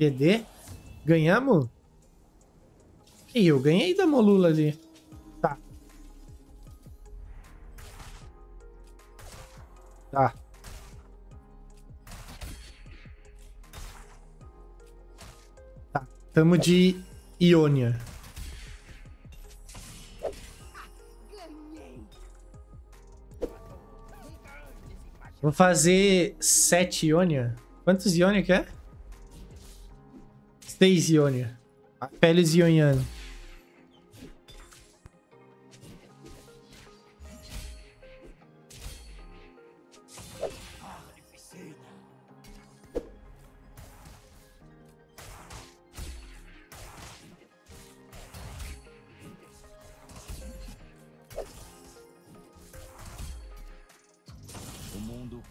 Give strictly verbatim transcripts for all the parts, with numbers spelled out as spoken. G D. Ganhamos? E eu ganhei da Molula ali. Tá. Tá. Tá. Tamo de Iônia. Vou fazer sete Iônia. Quantos Iônia que é? seis Iônia. Pérez Ioniana.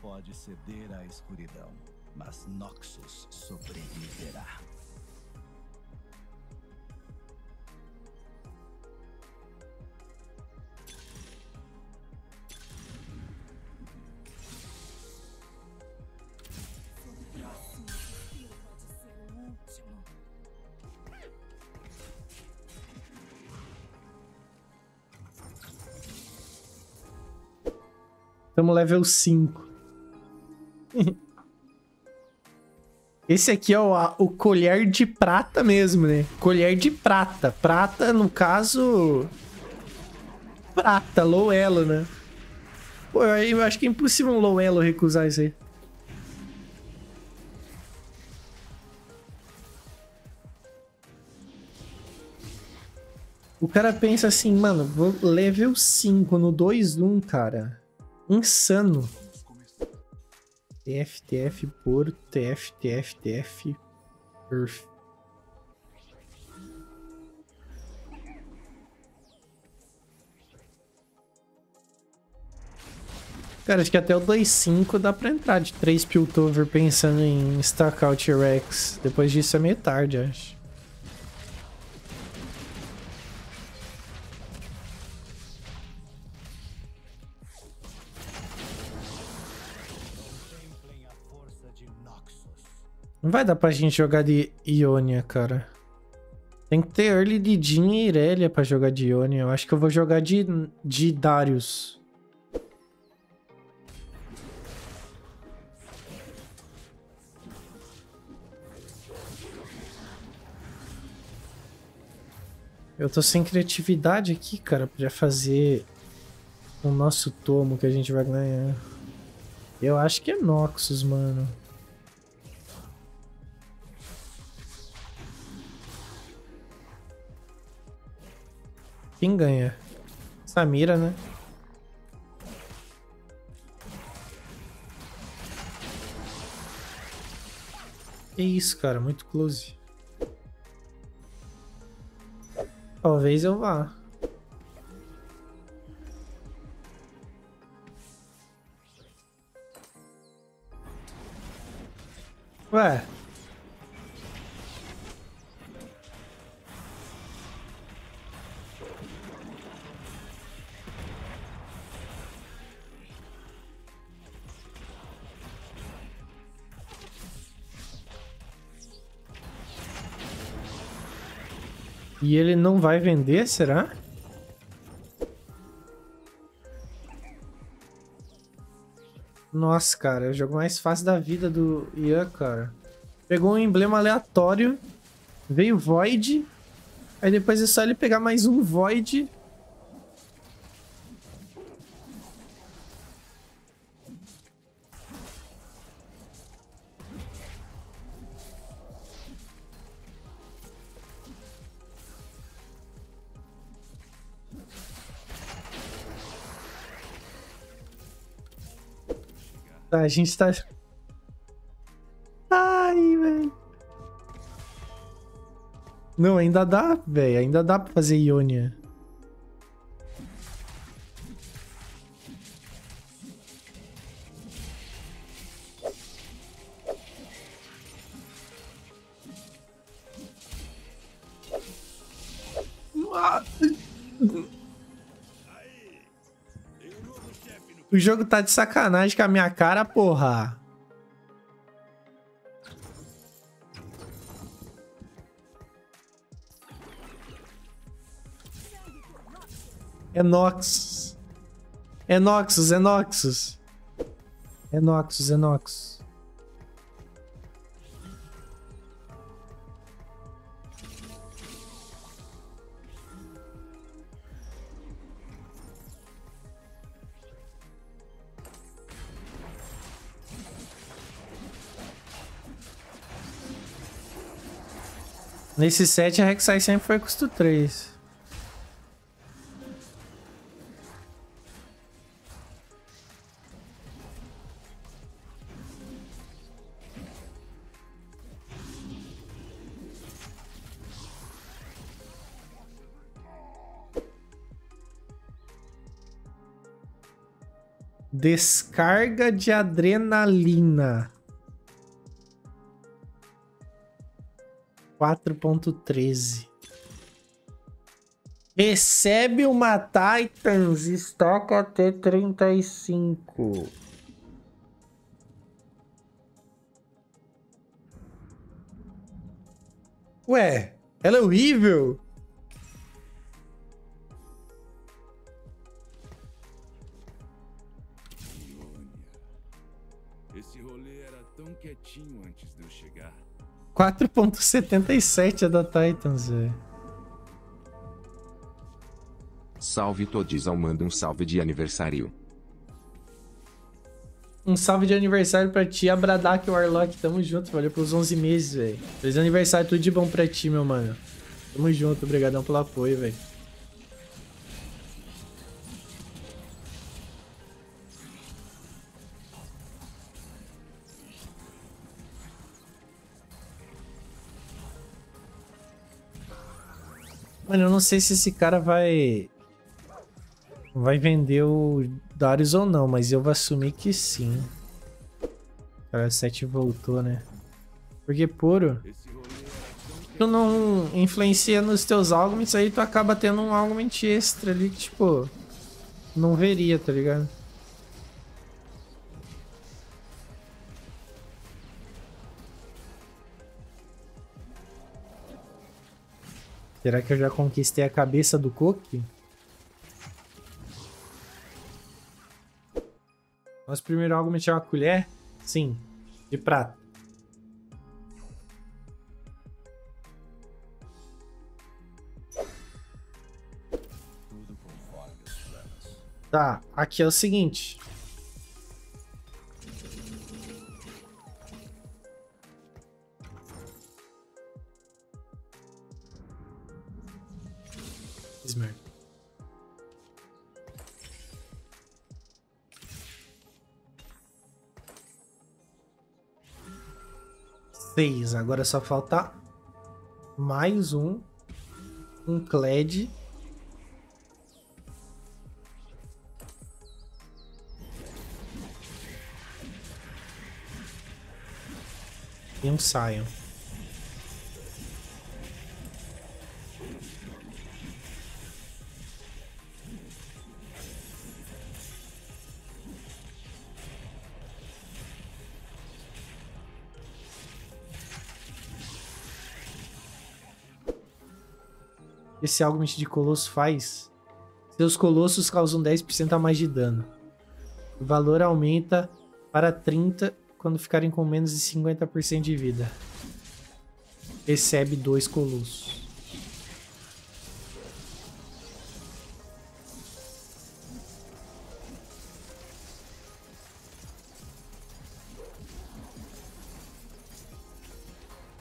Pode ceder à escuridão, mas Noxus sobreviverá. Estamos level cinco. Esse aqui é o, o colher de prata mesmo, né? Colher de prata. Prata, no caso... Prata, low elo, né? Pô, eu acho que é impossível um low elo recusar isso aí. O cara pensa assim, mano, vou level cinco no dois um, cara. Insano. T F, T F, por T F, T F, T F, Earth. Cara, acho que até o dois cinco dá pra entrar de três Piltover pensando em Stackar Rex. Depois disso é meio tarde, acho. Não vai dar pra gente jogar de Iônia, cara. Tem que ter early de Jhin e Irelia pra jogar de Iônia. Eu acho que eu vou jogar de, de Darius. Eu tô sem criatividade aqui, cara, pra fazer o nosso tomo que a gente vai ganhar. Eu acho que é Noxus, mano. Quem ganha? Samira, né? Que isso, cara. Muito close. Talvez eu vá. Ué... E ele não vai vender, será? Nossa, cara, é o jogo mais fácil da vida do Ian, cara. Pegou um emblema aleatório, veio Void, aí depois é só ele pegar mais um Void. Tá, a gente tá... Ai, velho. Não, ainda dá, velho. Ainda dá pra fazer Iônia. O jogo tá de sacanagem com a minha cara, porra. Enoxus. Enoxus, Enoxus. Enoxus, Enoxus. Nesse set a Rek'Sai sempre foi custo três. Descarga de adrenalina. quatro ponto treze. Recebe uma Titans e estoca até trinta e cinco. Ué, ela é horrível? Esse rolê era tão quietinho antes de eu chegar. quatro ponto setenta e sete é da Titans, velho. Salve Todis, manda um salve de aniversário. Um salve de aniversário pra ti, Abradak e Warlock. Tamo junto, valeu pelos onze meses, velho. Feliz aniversário, tudo de bom pra ti, meu mano. Tamo junto, obrigadão pelo apoio, velho. Mano, eu não sei se esse cara vai vai vender o Darius ou não, mas eu vou assumir que sim. Cara, sete voltou, né? Porque puro, tu não influencia nos teus augments, aí tu acaba tendo um augment extra ali que, tipo, não veria, tá ligado? Será que eu já conquistei a cabeça do Koki? Nosso primeiro augment é uma colher? Sim, de prata. Tá, aqui é o seguinte. seis, agora só falta mais um, um Kled. E um Sion. Esse augment de colosso faz? Seus colossos causam dez por cento a mais de dano. O valor aumenta para trinta por cento quando ficarem com menos de cinquenta por cento de vida. Recebe dois colossos.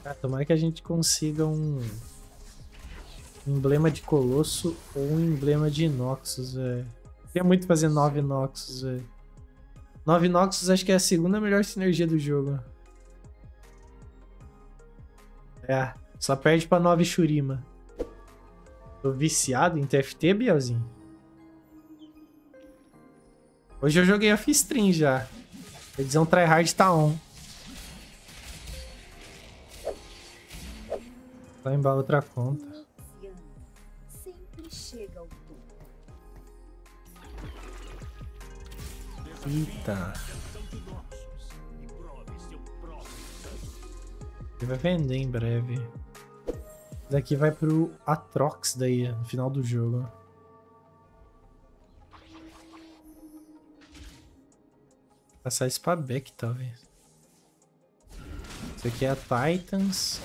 Ah, tomara que a gente consiga um... emblema de Colosso ou um emblema de Noxus, velho. Queria muito fazer nove Noxus, velho. nove Noxus acho que é a segunda melhor sinergia do jogo. É, só perde pra nove Shurima. Tô viciado em T F T, Bielzinho. Hoje eu joguei off-stream já. A edição tryhard tá on. Vou embalar outra conta. Eita. Ele vai vender em breve. Isso daqui vai pro Aatrox daí, no final do jogo. Passar isso pra back, talvez. Isso aqui é a Titans.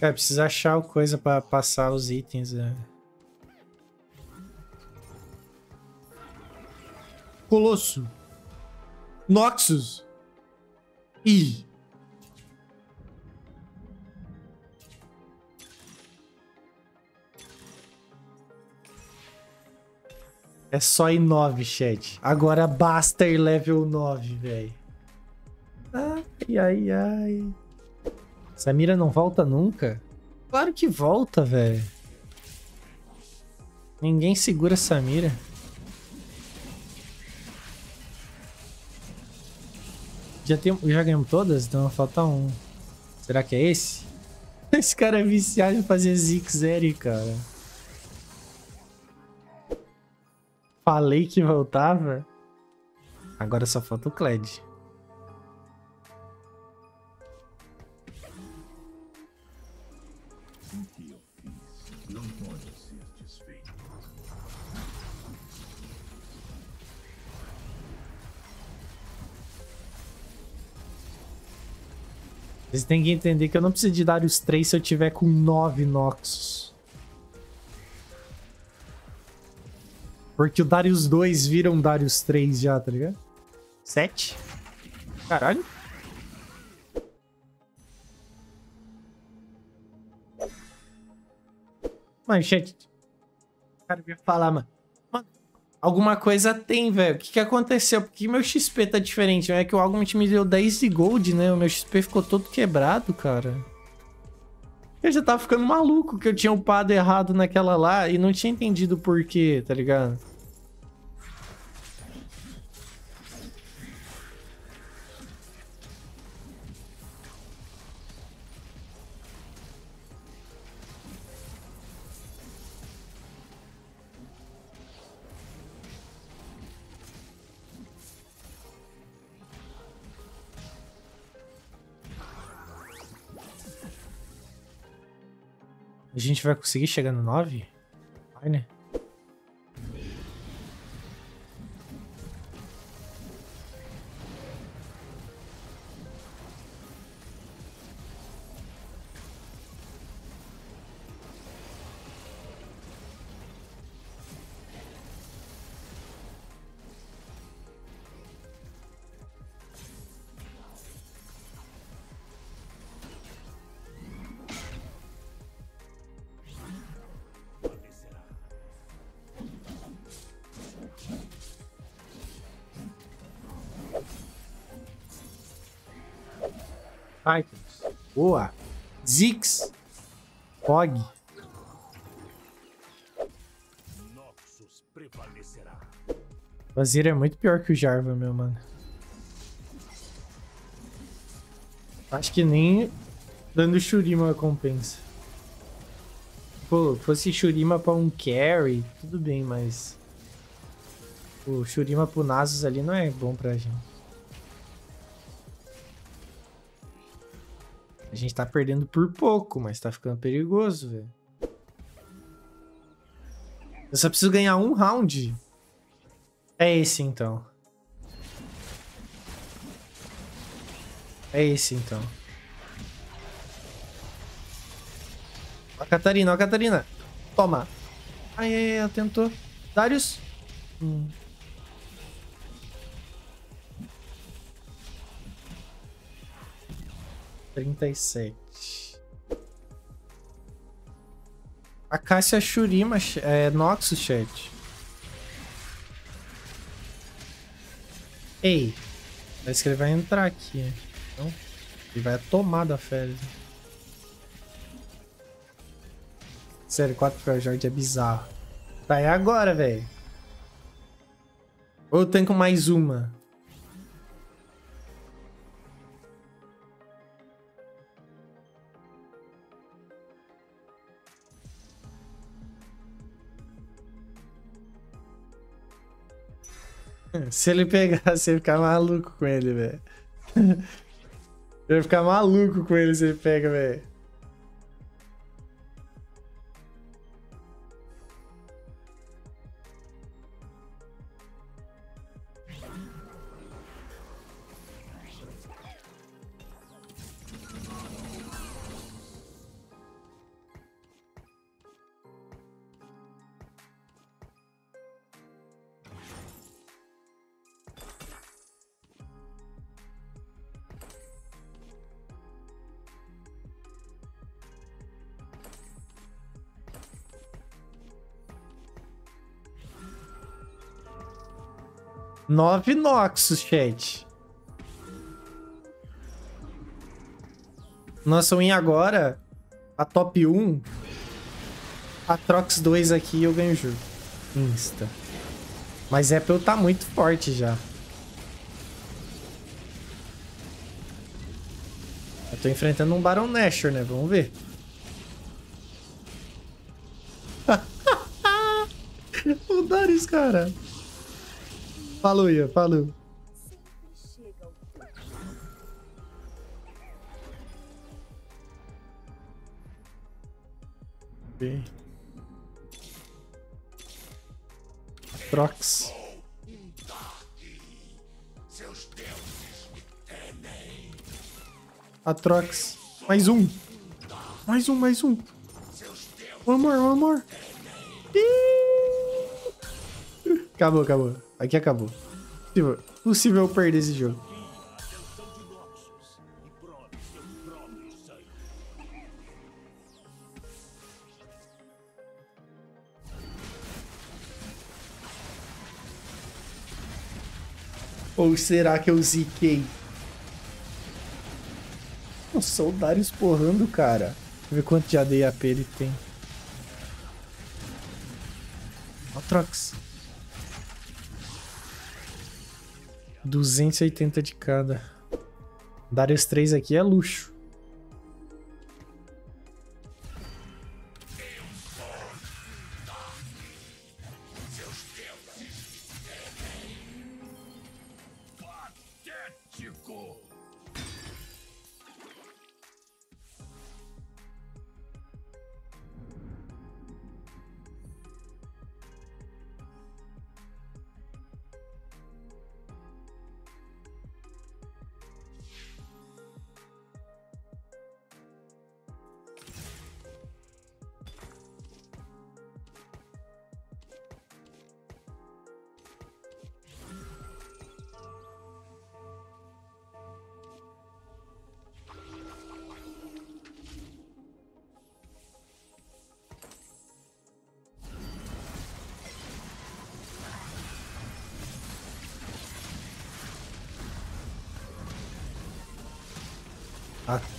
Cara, precisa achar coisa pra passar os itens, né? Colosso. Noxus. Ih. É só ir nove, chat. Agora basta ir level nove, velho. Ai, ai, ai. Samira não volta nunca? Claro que volta, velho. Ninguém segura Samira. Já, tem, já ganhamos todas? Então falta um. Será que é esse? Esse cara é viciado em fazer Zeek Zeri, cara. Falei que voltava. Agora só falta o Kled. Vocês têm que entender que eu não preciso de Darius três se eu tiver com nove Noxus. Porque o Darius dois vira um Darius três já, tá ligado? sete? Caralho. Mano, chat. O cara veio falar, mano. Mano, alguma coisa tem, velho. O que que aconteceu? Por que meu X P tá diferente? É que o Augment me deu dez de gold, né? O meu X P ficou todo quebrado, cara. Eu já tava ficando maluco que eu tinha upado errado naquela lá e não tinha entendido o porquê, tá ligado? A gente vai conseguir chegar no nove? Vai, né? Titans. Boa. Zix. Pog. Noxus prevalecerá. O Azir é muito pior que o Jarvan, meu mano. Acho que nem dando Shurima compensa. Pô, fosse Shurima pra um carry, tudo bem, mas... o Shurima pro Nasus ali não é bom pra gente. A gente tá perdendo por pouco, mas tá ficando perigoso, velho. Eu só preciso ganhar um round. É esse, então. É esse, então. Ó a Catarina, ó a Catarina. Toma. Ai, ai, ai, ela tentou. Darius. Hum. trinta e sete. A Cássia Shurima, é, Noxus, chat. Ei. Parece que ele vai entrar aqui. Então, ele vai tomar da férias. Sério, quatro para o Jorge é bizarro. Tá, é agora, velho. Ou eu tanco mais uma. Se ele pegasse, eu ia ficar maluco com ele, velho. Eu ia ficar maluco com ele se ele pega, velho. Nove Noxus, chat. Nossa win agora. A top um. A Aatrox dois aqui e eu ganho o jogo. Insta. Mas Apple tá muito forte já. Eu tô enfrentando um Baron Nashor, né? Vamos ver. O Darius, cara. Falou, Ian, falou. Bem. Aatrox. Aatrox. Mais um. Mais um, mais um. One more, one more. Ih! Acabou, acabou. Aqui acabou. Possível, possível perder esse jogo. Ou será que eu ziquei? Nossa, o Darius porrando, cara. Deixa eu ver quanto de A D e A P ele tem. Ó, Aatrox. duzentos e oitenta de cada. Darius três aqui é luxo.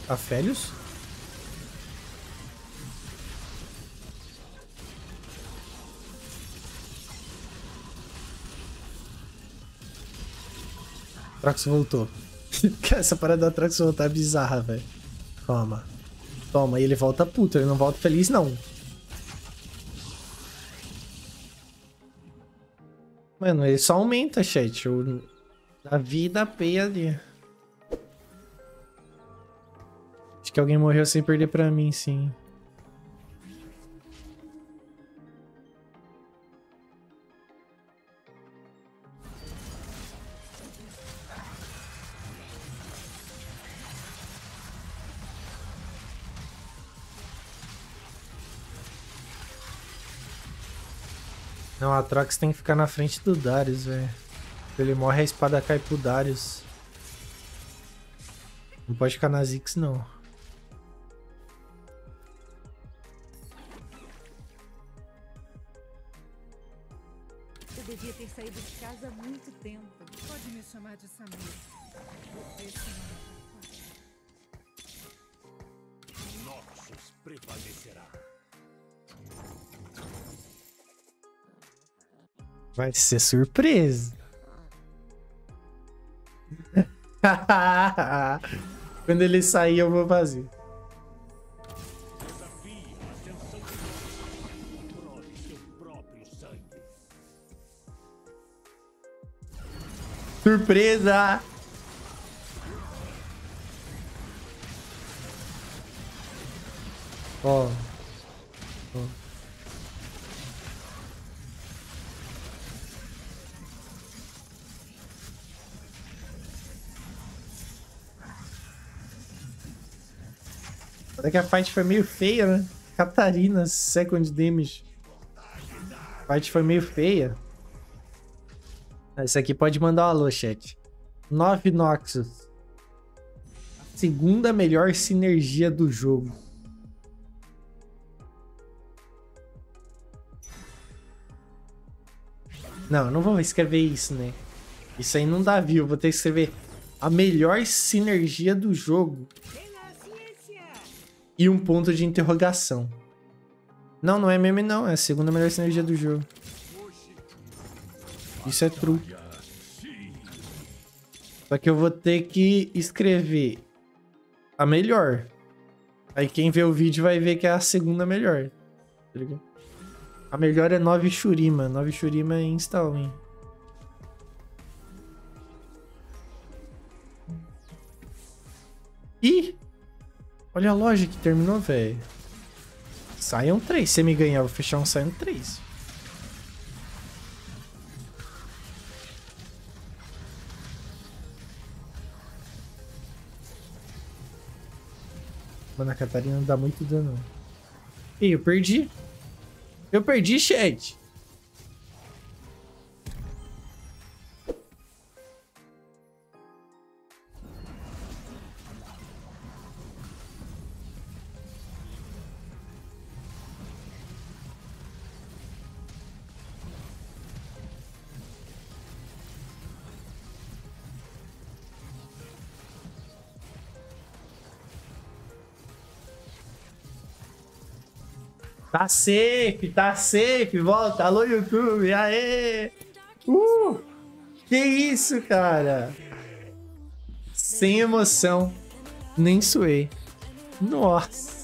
A Félios? Trax voltou. Essa parada da Trax voltar é bizarra, velho. Toma. Toma, e ele volta puto, ele não volta feliz, não. Mano, ele só aumenta, chat. O... A vida peia ali. Que alguém morreu sem perder pra mim, sim. Não, a Aatrox tem que ficar na frente do Darius, velho. Ele morre, a espada cai pro Darius. Não pode ficar na Zix, não. De Samira. Noxus prevalecerá. Vai ser surpresa. Quando ele sair, eu vou fazer. Surpresa! Ó. Oh. Oh. Até que a fight foi meio feia, né? Catarina, second damage. A fight foi meio feia. Esse aqui pode mandar um alô, chat. nove Noxus. Segunda melhor sinergia do jogo. Não, não vou escrever isso, né? Isso aí não dá view. Vou ter que escrever a melhor sinergia do jogo. E um ponto de interrogação. Não, não é meme não. É a segunda melhor sinergia do jogo. Isso é true. Só que eu vou ter que escrever a melhor. Aí quem vê o vídeo vai ver que é a segunda melhor. Tá ligado? A melhor é nove Shurima. nove Shurima é install, hein? Ih! Olha a loja que terminou, velho. Sion três. Se me ganhar, eu vou fechar um Sion três. Mano, a Catarina não dá muito dano. Ih, eu perdi. Eu perdi, chat. Tá safe, tá safe, volta, alô YouTube, aê! Uh! Que isso, cara? Sem emoção, nem suei. Nossa!